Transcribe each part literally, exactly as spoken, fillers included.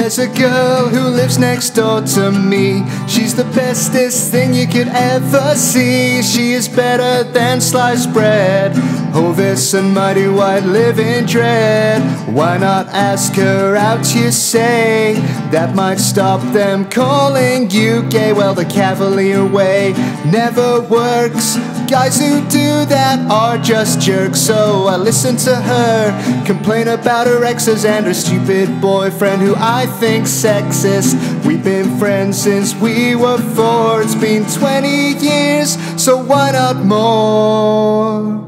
There's a girl who lives next door to me. She's the bestest thing you could ever see. She is better than sliced bread, oh, this and mighty white living dread. Why not ask her out, you say? That might stop them calling you gay. Well, the cavalier way never works. Guys who do that are just jerks. So I listen to her complain about her exes and her stupid boyfriend, who I think's sexist. We've been friends since we were four. It's been twenty years, so why not more?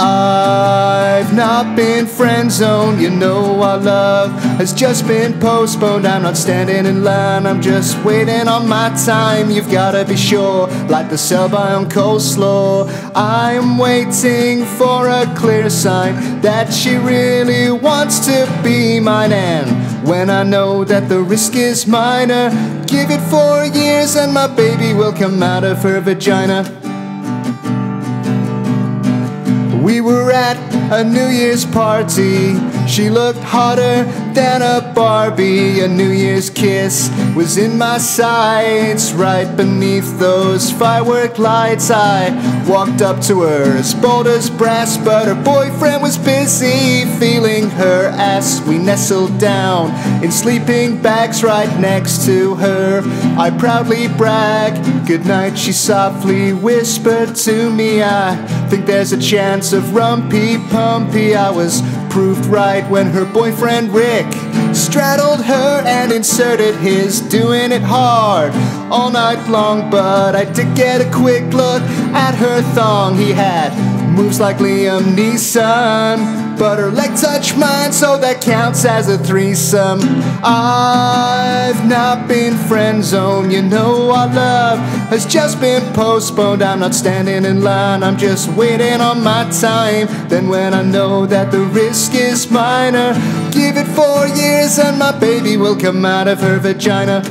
I've not been friend-zoned, you know our love has just been postponed. I'm not standing in line, I'm just waiting on my time. You've gotta be sure, like the sell-by on coleslaw. I'm waiting for a clear sign that she really wants to be mine. And when I know that the risk is minor, give it four years and my baby will come out of her vagina. We were at a New Year's party. She looked hotter than a Barbie. A New Year's kiss was in my sights, right beneath those firework lights. I walked up to her as bold as brass, but her boyfriend was busy feeling her ass. We nestled down in sleeping bags right next to her. I proudly brag, "Good night," she softly whispered to me. I think there's a chance of rumpy pumpy. I was proved right when her boyfriend Rick straddled her and inserted his doing it hard all night long. But I did get a quick look at her thong. He had moves like Liam Neeson, but her leg touched mine, so that counts as a threesome. I've not been friend-zoned, you know our love has just been postponed. I'm not standing in line, I'm just waiting on my time. Then when I know that the risk is minor, give it four years and my baby will come out of her vagina.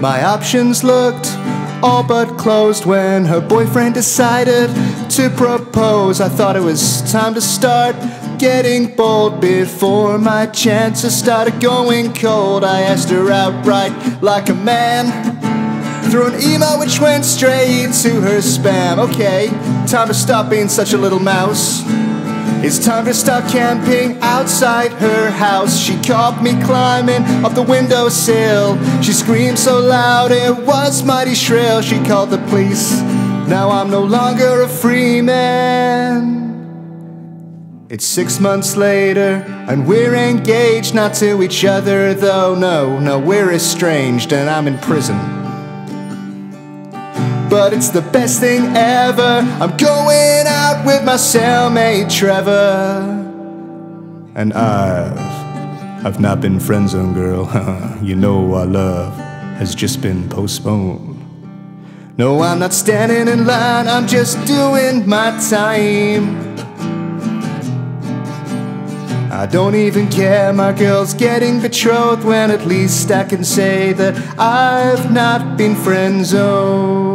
My options looked all but closed when her boyfriend decided to propose. I thought it was time to start getting bold before my chances started going cold. I asked her outright like a man through an email which went straight to her spam. Okay, time to stop being such a little mouse. It's time to stop camping outside her house. She caught me climbing up the windowsill. She screamed so loud it was mighty shrill. She called the police. Now I'm no longer a free man. It's six months later and we're engaged. Not to each other though, no, no, we're estranged and I'm in prison. But it's the best thing ever. I'm going out with my cellmate Trevor. And I've, I've not been friend-zoned, girl. You know our love has just been postponed. No, I'm not standing in line, I'm just doing my time. I don't even care, my girl's getting betrothed, when at least I can say that I've not been friend-zoned.